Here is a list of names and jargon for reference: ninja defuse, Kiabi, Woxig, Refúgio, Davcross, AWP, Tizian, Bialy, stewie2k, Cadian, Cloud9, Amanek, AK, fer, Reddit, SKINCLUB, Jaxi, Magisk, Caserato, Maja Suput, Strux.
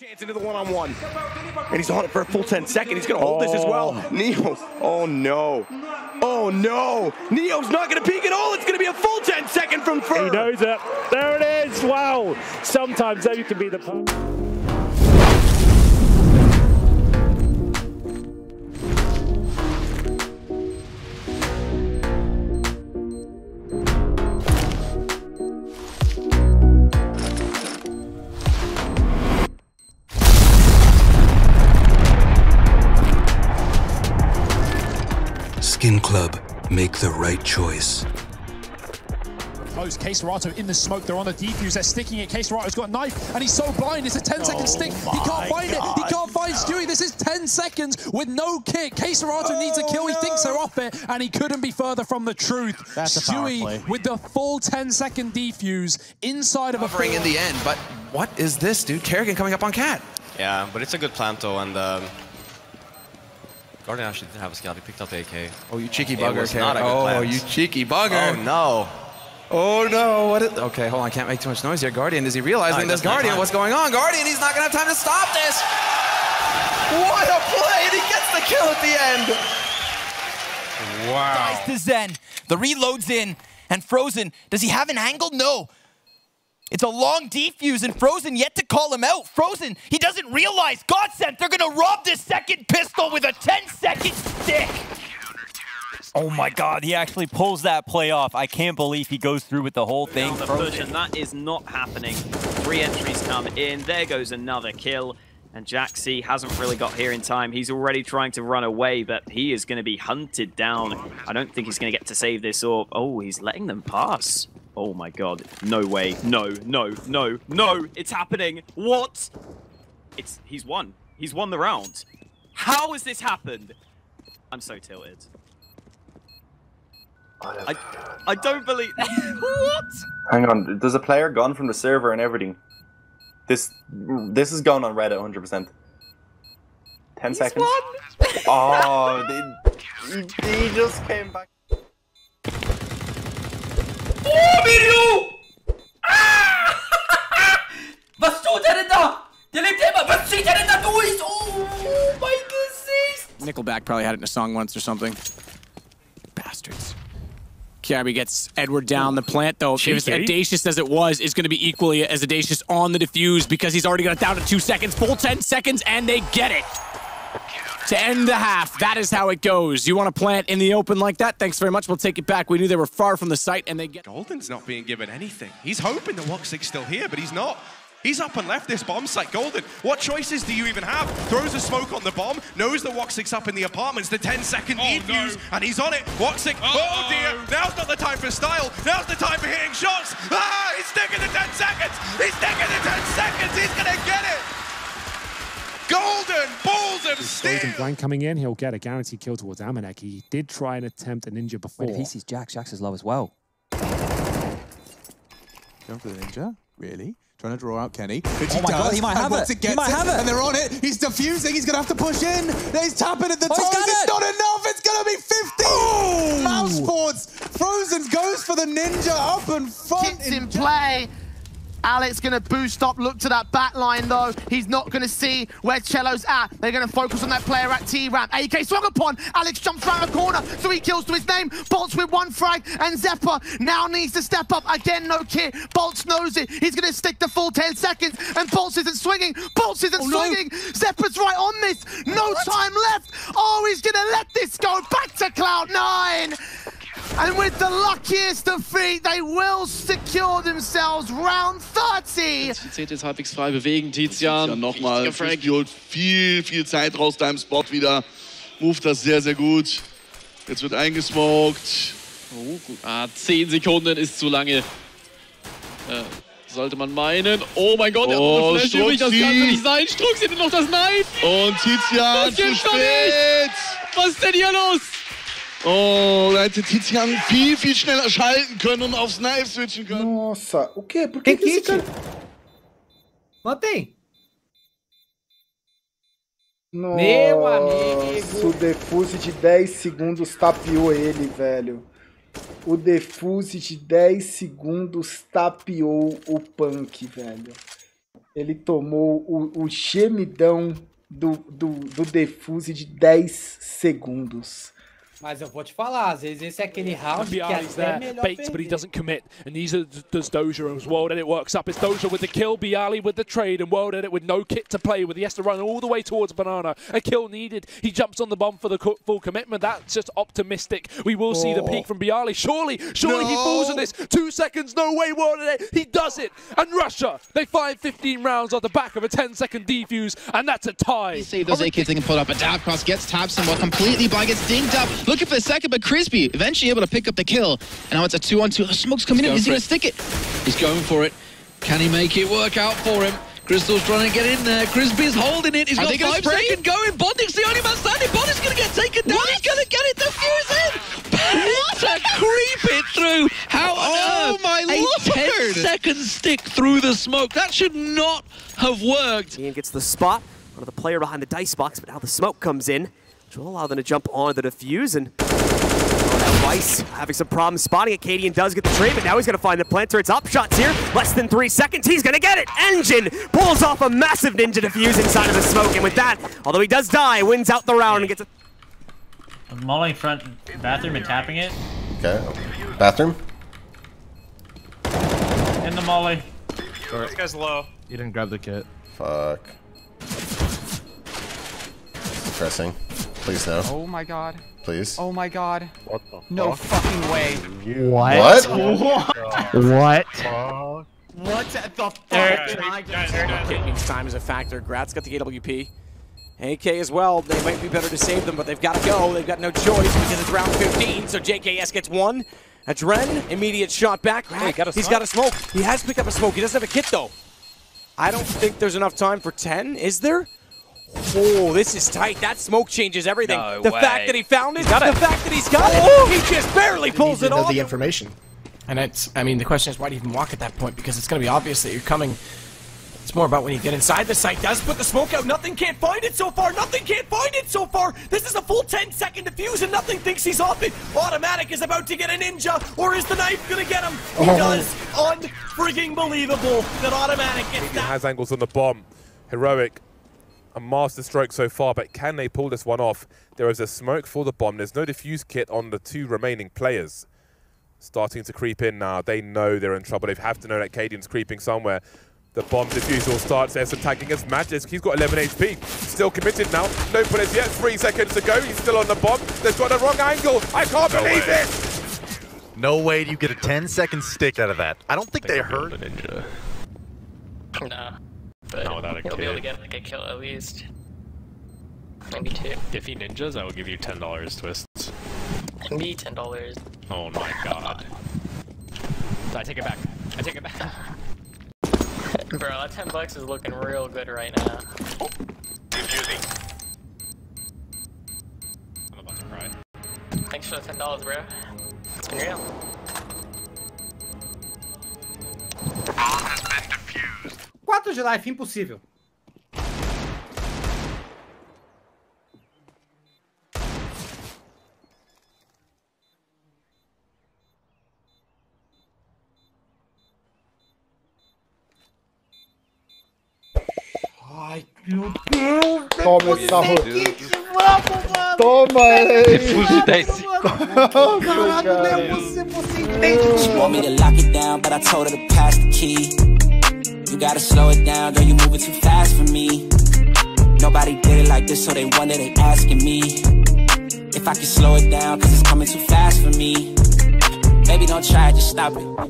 Chance into the one-on-one. And he's on it for a full 10 seconds. He's going to hold this as well. Neo. Oh, no. Oh, no. Neo's not going to peek at all. It's going to be a full 10 second from Fer. He knows it. There it is. Wow. Sometimes though, you can be the... SKINCLUB, make the right choice. Close, Caserato in the smoke, they're on the defuse, they're sticking it, Caserato's got a knife, and he's so blind, it's a 10-second stick, he can't find it, he can't find Stewie, this is 10 seconds with no kick, Caserato needs a kill, he thinks they're off it, and he couldn't be further from the truth. That's Stewie with the full 10-second defuse inside of a ring in the end, but what is this, dude? Kerrigan coming up on Cat. Yeah, but it's a good plant though, and Guardian actually didn't have a scout, he picked up the AK. Oh, you cheeky bugger, Kerrigan. Oh, you cheeky bugger. Oh, no. Oh, no. What is, okay, hold on, I can't make too much noise here. Guardian, is he realizing this? Guardian, what's going on? Guardian, he's not going to have time to stop this. What a play, and he gets the kill at the end. Wow. Dies to Zen. The reload's in, and Frozen, does he have an angle? No. It's a long defuse, and Frozen yet to call him out. Frozen, he doesn't realize, God sent, they're gonna rob this second pistol with a 10-second stick. Oh my God, he actually pulls that play off. I can't believe he goes through with the whole thing. Frozen, that is not happening. Three entries come in, there goes another kill. And Jaxi hasn't really got here in time. He's already trying to run away, but he is gonna be hunted down. I don't think he's gonna get to save this orb. Oh, he's letting them pass. Oh my God, no way, no, no, no, no, it's happening, what? He's won the round. How has this happened? I'm so tilted. I don't believe, what? Hang on, there's a player gone from the server and everything. This is gone on Reddit 100%. 10 seconds. He's won. Oh, he just came back. Oh, Mirio! Ah! Was tut er denn da? Der lebt immer. Was zieht denn da durch? Oh, my Gesicht! Nickelback probably had it in a song once or something. Bastards. Kiabi gets Edward down the plant, though. If as audacious as it was, it's going to be equally as audacious on the defuse because he's already got it down to 2 seconds. Full 10 seconds, and they get it. To end the half, that is how it goes. You want to plant in the open like that? Thanks very much, we'll take it back. We knew they were far from the site and they get... Golden's not being given anything. He's hoping the Woxig's still here, but he's not. He's up and left this bomb site. Golden, what choices do you even have? Throws a smoke on the bomb, knows the Woxig's up in the apartments, the 10-second defuse, and he's on it. Woxig, oh dear, now's not the time for style. Now's the time for hitting shots. Ah, he's taking the 10 seconds. He's taking the 10 seconds. He's going to get it. Golden balls of steel! Golden Blank coming in, he'll get a guaranteed kill towards Amanek. He did try and attempt a ninja before. Wait, he sees Jax. Jax is low as well. Going for the ninja? Really? Trying to draw out Kenny. Which oh my God, he might have it. He might have it. And they're on it. He's defusing. He's going to have to push in. He's tapping at the toes. It's not enough. It's going to be 15. Mouseports. Frozen goes for the ninja up and front. Kids in play. Alex gonna boost up, look to that back line though. He's not gonna see where Cello's at. They're gonna focus on that player at T-Ramp. AK swung upon, Alex jumps around the corner, 3 kills to his name. Bolts with 1 frag, and Zephyr now needs to step up. Again, no kit, Bolts knows it. He's gonna stick the full 10 seconds, and Bolts isn't swinging. Bolts isn't swinging. No. Zephyr's right on this. No time left. Oh, he's gonna let this go back to Cloud9. And with the luckiest defeat, they will secure themselves round 30. TZ ist halbwegs frei bewegen, Tizian. Nochmal, Frankie holt viel, viel Zeit raus da im Spot wieder. Moved das sehr, sehr gut. Jetzt wird eingesmoked. Oh, gut. Ah, 10 Sekunden ist zu lange. Sollte man meinen. Oh mein Gott, oh, der Flash übrig, das kann nicht sein. Strux hätte noch das Knife. Und Tizian zu spät. Was ist denn hier los? Oh, da hätte Tizian viel, viel schneller schalten können und aufs Knife switchen können. Nossa, o quê? Por que esse cara... Matei. Nossa, meu amigo. O defuse de 10 segundos tapeou ele, velho. O defuse de 10 segundos tapeou o Punk, velho. Ele tomou o gemidão do defuse de 10 segundos. Mas eu vou te falar, às vezes esse é aquele round que até é melhor perder. But he doesn't commit, and neither does Doja as World Edit works up. It's Doja with the kill, Bialy with the trade, and World Edit with no kit to play with. He has to run all the way towards Banana. A kill needed. He jumps on the bomb for the full commitment. That's just optimistic. We will see the peak from Bialy. Surely he falls on this. 2 seconds, no way, World Edit. He does it. And Russia, they fired 15 rounds off the back of a 10-second defuse, and that's a tie. You see those AKs they can put up, but Davcross gets tapped somewhat completely by, gets dinged up. Looking for the second, but Crispy eventually able to pick up the kill. And now it's a 2-on-2. The smoke's coming in. Is he going to stick it? He's going for it. Can he make it work out for him? Crystal's trying to get in there. Crispy's holding it. He's got 5 seconds going. Bondick's the only man standing. Bondick's going to get taken down. He's going to get it. The fuse in. What a creep it through. How on earth? My lord. A 10-second stick through the smoke. That should not have worked. Ian gets the spot. One of the player behind the dice box, but now the smoke comes in, which will allow them to jump on the defuse, and Weiss having some problems spotting it. Cadian does get the trade, but now he's going to find the plant turret's upshots here. Less than 3 seconds, he's going to get it! Engine pulls off a massive ninja defuse inside of the smoke, and with that, although he does die, wins out the round and gets a... I'm mauling front bathroom and tapping it. Okay, bathroom. In the molly. This guy's low. You didn't grab the kit. Fuck. Pressing. Please no. Oh my god. Please. Oh my god. What the fuck? No fucking way. What? What? What? What the fuck? Guys. Time is a factor. Gratz got the AWP. AK as well. They might be better to save them, but they've got to go. They've got no choice because it's round 15. So JKS gets one. Adren, immediate shot back. He's got a smoke. He has picked up a smoke. He doesn't have a kit though. I don't think there's enough time for 10. Is there? Oh, this is tight. That smoke changes everything. No the way. Fact that he found it, the fact that he's got it, he just barely pulls it off. The information. And it's, I mean, the question is, why do you even walk at that point? Because it's going to be obvious that you're coming. It's more about when you get inside the site. Does put the smoke out. Nothing can't find it so far. Nothing can't find it so far. This is a full 10-second defuse, and nothing thinks he's off it. Automatic is about to get a ninja, or is the knife going to get him? He does. Unfreaking believable that Automatic gets that. Has angles on the bomb. Heroic. A master stroke so far, but can they pull this one off? There is a smoke for the bomb. There's no defuse kit on the two remaining players. Starting to creep in now. They know they're in trouble. They have to know that Cadian's creeping somewhere. The bomb defusal starts. There's some tagging against Magisk. He's got 11 HP. Still committed now. No bullets yet. 3 seconds to go. He's still on the bomb. They've got the wrong angle. I can't believe it! No way do you get a 10-second stick out of that. I don't think they heard. Nah. But not without a kill. He'll be able to get like a kill at least. Maybe two. If he ninjas, I will give you $10 twists. Me $10. Oh my god. I take it back. I take it back. Bro, that $10 is looking real good right now. I'm about to cry. Thanks for the $10, bro. It's been real. De life impossível. Ai, meu Deus! Toma essa roda! Toma aí! Refúgio 10. Caralho, não é possível, você entende? You gotta slow it down, girl, you moving too fast for me. Nobody did it like this, so they wonder, they asking me if I can slow it down, cause it's coming too fast for me. Baby, don't try it, just stop it.